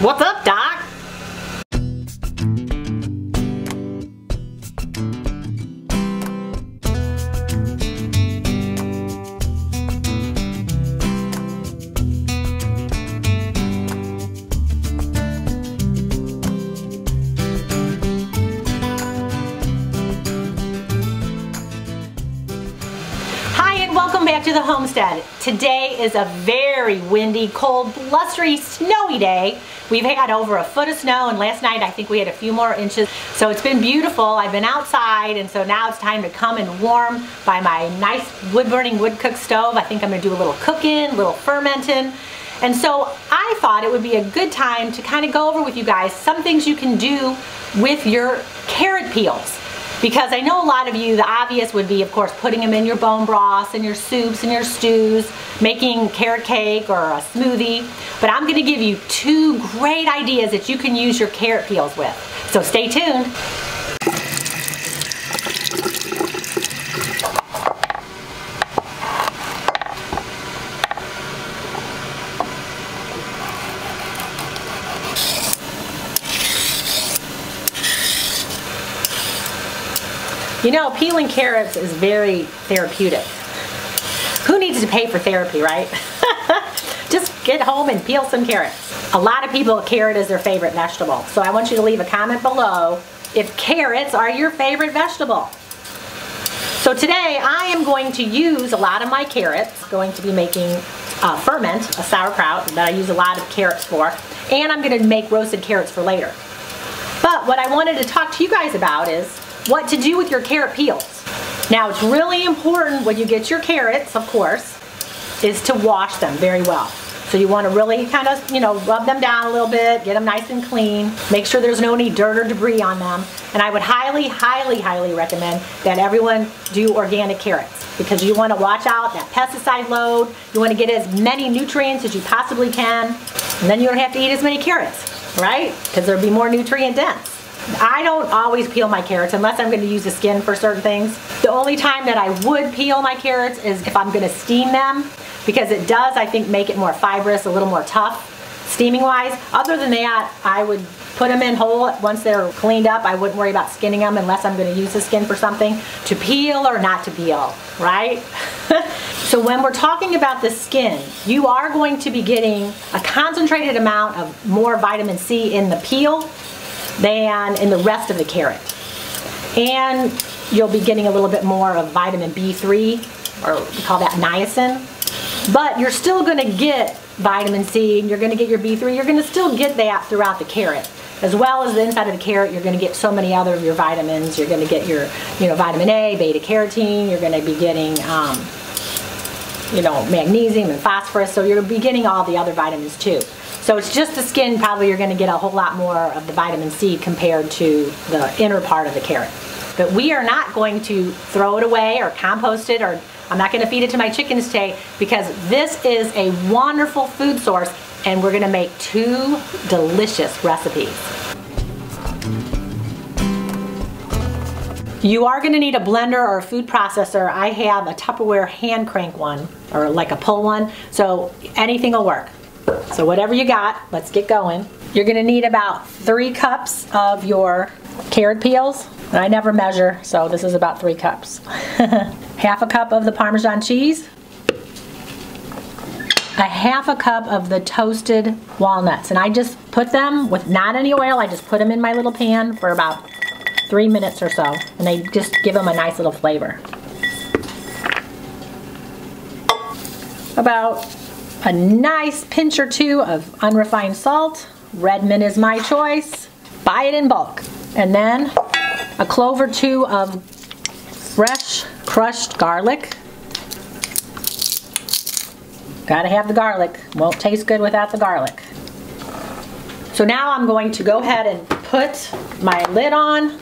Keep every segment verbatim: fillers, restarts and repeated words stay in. What's up, Doc? Back to the homestead. Today is a very windy, cold, blustery, snowy day. We've had over a foot of snow, and last night I think we had a few more inches. So it's been beautiful. I've been outside, and so now it's time to come and warm by my nice wood-burning, wood-cooked stove. I think I'm gonna do a little cooking, a little fermenting. And so I thought it would be a good time to kind of go over with you guys some things you can do with your carrot peels. Because I know a lot of you, the obvious would be, of course, putting them in your bone broths and your soups and your stews, making carrot cake or a smoothie. But I'm going to give you two great ideas that you can use your carrot peels with. So stay tuned. You know, peeling carrots is very therapeutic. Who needs to pay for therapy, right? Just get home and peel some carrots. A lot of people, carrot is their favorite vegetable. So I want you to leave a comment below if carrots are your favorite vegetable. So today I am going to use a lot of my carrots. I'm going to be making uh, ferment, a sauerkraut that I use a lot of carrots for. And I'm gonna make roasted carrots for later. But what I wanted to talk to you guys about is what to do with your carrot peels. Now, it's really important when you get your carrots, of course, is to wash them very well. So you want to really kind of, you know, rub them down a little bit, get them nice and clean, make sure there's no any dirt or debris on them. And I would highly, highly, highly recommend that everyone do organic carrots, because you want to watch out that pesticide load. You want to get as many nutrients as you possibly can, and then you don't have to eat as many carrots, right? Because there'll be more nutrient dense. I don't always peel my carrots unless I'm going to use the skin for certain things. The only time that I would peel my carrots is if I'm going to steam them, because it does, I think, make it more fibrous, a little more tough, steaming wise. Other than that, I would put them in whole. Once they're cleaned up, I wouldn't worry about skinning them unless I'm going to use the skin for something. To peel or not to peel, right? So when we're talking about the skin, you are going to be getting a concentrated amount of more vitamin C in the peel than in the rest of the carrot. And you'll be getting a little bit more of vitamin B three, or we call that niacin. But you're still gonna get vitamin C, and you're gonna get your B three, you're gonna still get that throughout the carrot. As well as the inside of the carrot, you're gonna get so many other of your vitamins. You're gonna get your, you know, vitamin A, beta carotene, you're gonna be getting, um, you know, magnesium and phosphorus, so you're gonna be getting all the other vitamins too. So it's just the skin, probably you're gonna get a whole lot more of the vitamin C compared to the inner part of the carrot. But we are not going to throw it away or compost it, or I'm not gonna feed it to my chickens today, because this is a wonderful food source, and we're gonna make two delicious recipes. You are gonna need a blender or a food processor. I have a Tupperware hand crank one, or like a pull one, so anything will work. So whatever you got, let's get going. You're gonna need about three cups of your carrot peels. And I never measure, so this is about three cups. Half a cup of the Parmesan cheese. A half a cup of the toasted walnuts. And I just put them with not any oil, I just put them in my little pan for about three minutes or so. And they just give them a nice little flavor. About a nice pinch or two of unrefined salt. Redmond is my choice. Buy it in bulk. And then a clove or two of fresh crushed garlic. Gotta have the garlic. Won't taste good without the garlic. So now I'm going to go ahead and put my lid on,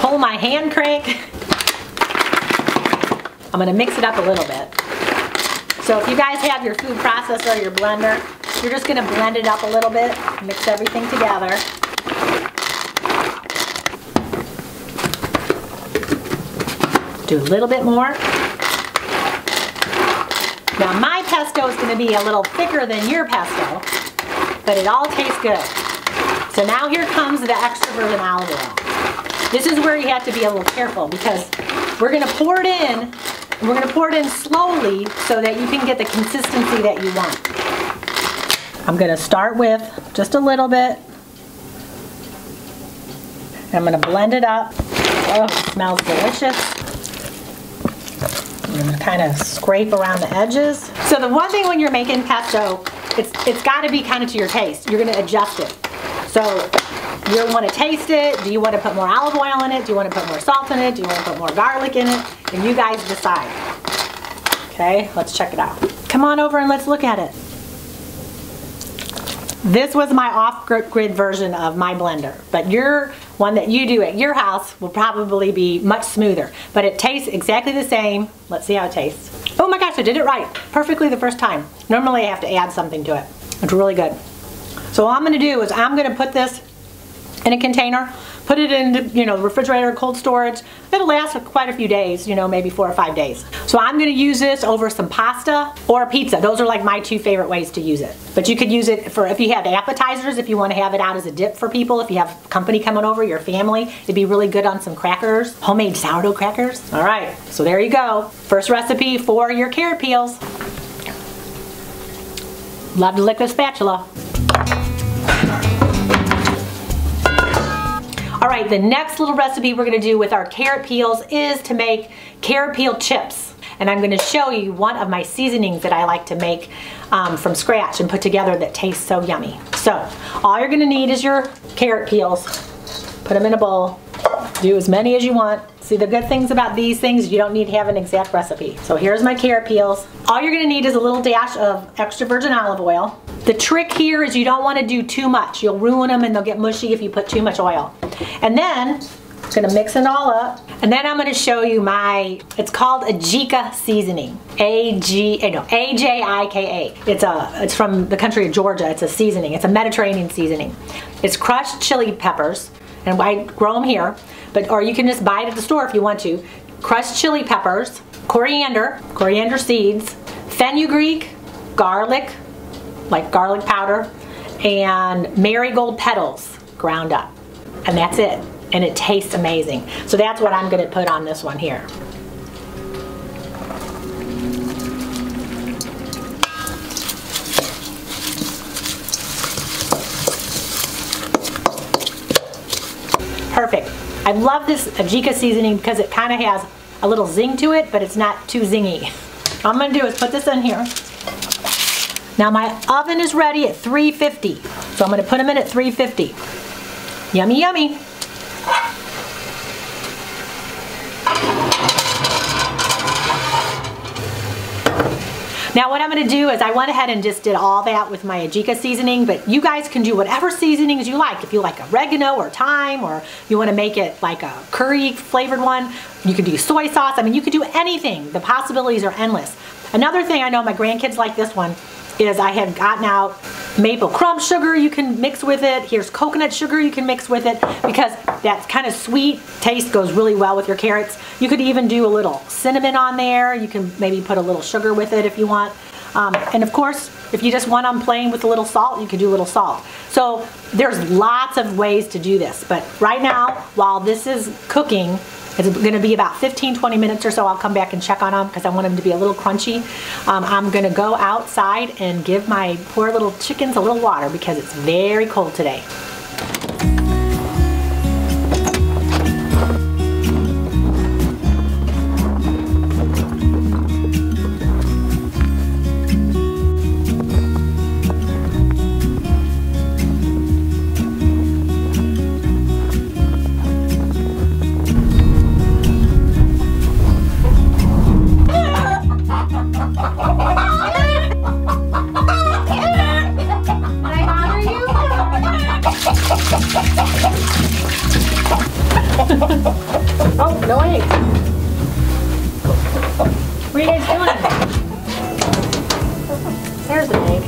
pull my hand crank. I'm gonna mix it up a little bit. So if you guys have your food processor or your blender, you're just gonna blend it up a little bit, mix everything together. Do a little bit more. Now my pesto is gonna be a little thicker than your pesto, but it all tastes good. So now here comes the extra virgin olive oil. This is where you have to be a little careful, because we're gonna pour it in, we're gonna pour it in slowly so that you can get the consistency that you want. I'm gonna start with just a little bit. I'm gonna blend it up. Oh, it smells delicious. I'm gonna kind of scrape around the edges. So the one thing when you're making pesto, it's, it's gotta be kind of to your taste. You're gonna adjust it. So you want to taste it. Do you want to put more olive oil in it? Do you want to put more salt in it? Do you want to put more garlic in it? And you guys decide. Okay, let's check it out. Come on over and let's look at it. This was my off-grid version of my blender, but your one that you do at your house will probably be much smoother, but it tastes exactly the same. Let's see how it tastes. Oh my gosh, I did it right. Perfectly the first time. Normally I have to add something to it. It's really good. So all I'm gonna do is I'm gonna put this in a container, put it in, you know, the refrigerator, cold storage. It'll last for quite a few days, you know, maybe four or five days. So I'm gonna use this over some pasta or pizza. Those are like my two favorite ways to use it. But you could use it for, if you have appetizers, if you wanna have it out as a dip for people, if you have company coming over, your family, it'd be really good on some crackers, homemade sourdough crackers. All right, so there you go. First recipe for your carrot peels. Love to lick the spatula. All right, the next little recipe we're gonna do with our carrot peels is to make carrot peel chips. And I'm gonna show you one of my seasonings that I like to make um, from scratch and put together that tastes so yummy. So all you're gonna need is your carrot peels. Put them in a bowl. Do as many as you want. See, the good things about these things, you don't need to have an exact recipe. So here's my carrot peels. All you're gonna need is a little dash of extra virgin olive oil. The trick here is you don't wanna do too much. You'll ruin them and they'll get mushy if you put too much oil. And then, I'm gonna mix it all up. And then I'm gonna show you my, it's called Ajika seasoning. A G, no, A J I K A. It's a, it's from the country of Georgia. It's a seasoning, it's a Mediterranean seasoning. It's crushed chili peppers, and I grow them here, but or you can just buy it at the store if you want to. Crushed chili peppers, coriander, coriander seeds, fenugreek, garlic, like garlic powder, and marigold petals ground up. And that's it, and it tastes amazing. So that's what I'm gonna put on this one here. Perfect. I love this Ajika seasoning because it kind of has a little zing to it, but it's not too zingy. All I'm gonna do is put this in here. Now my oven is ready at three fifty. So I'm gonna put them in at three fifty. Yummy, yummy. Now what I'm gonna do is I went ahead and just did all that with my Ajika seasoning, but you guys can do whatever seasonings you like. If you like oregano or thyme, or you wanna make it like a curry flavored one, you could do soy sauce. I mean, you could do anything. The possibilities are endless. Another thing I know my grandkids like this one is I have gotten out maple crumb sugar you can mix with it. Here's coconut sugar you can mix with it, because that kind of sweet taste goes really well with your carrots. You could even do a little cinnamon on there. You can maybe put a little sugar with it if you want. Um, and of course, if you just want them plain with a little salt, you could do a little salt. So there's lots of ways to do this. But right now, while this is cooking, it's gonna be about fifteen, twenty minutes or so. I'll come back and check on them because I want them to be a little crunchy. Um, I'm gonna go outside and give my poor little chickens a little water because it's very cold today. Oh, no eggs. What are you guys doing? There's an egg.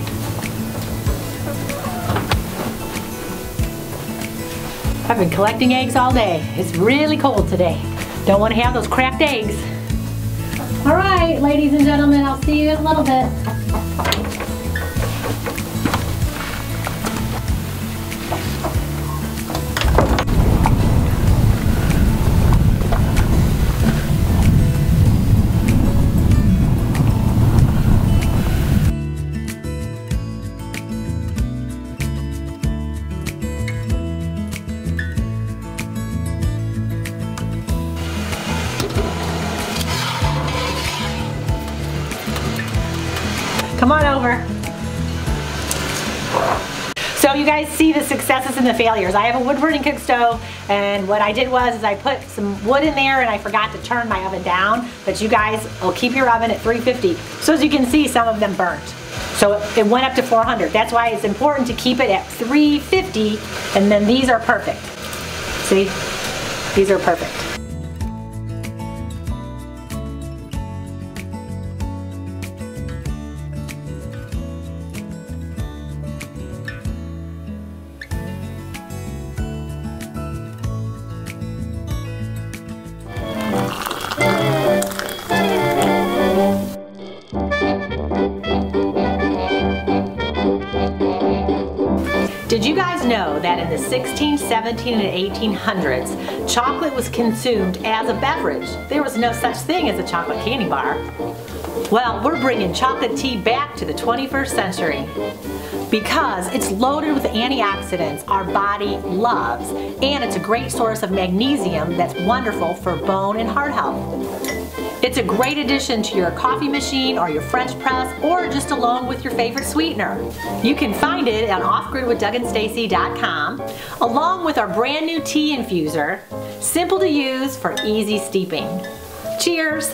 I've been collecting eggs all day. It's really cold today. Don't want to have those cracked eggs. All right, ladies and gentlemen, I'll see you in a little bit. So you guys see the successes and the failures. I have a wood burning cook stove, and what I did was is I put some wood in there and I forgot to turn my oven down, but you guys will keep your oven at three fifty. So as you can see, some of them burnt. So it, it went up to four hundred. That's why it's important to keep it at three fifty, and then these are perfect. See, these are perfect. Did you guys know that in the sixteen, seventeen, and eighteen hundreds, chocolate was consumed as a beverage? There was no such thing as a chocolate candy bar. Well, we're bringing chocolate tea back to the twenty-first century because it's loaded with antioxidants our body loves, and it's a great source of magnesium that's wonderful for bone and heart health. It's a great addition to your coffee machine or your French press, or just alone with your favorite sweetener. You can find it on Off Grid With Doug and Stacy dot com, along with our brand new tea infuser, simple to use for easy steeping. Cheers!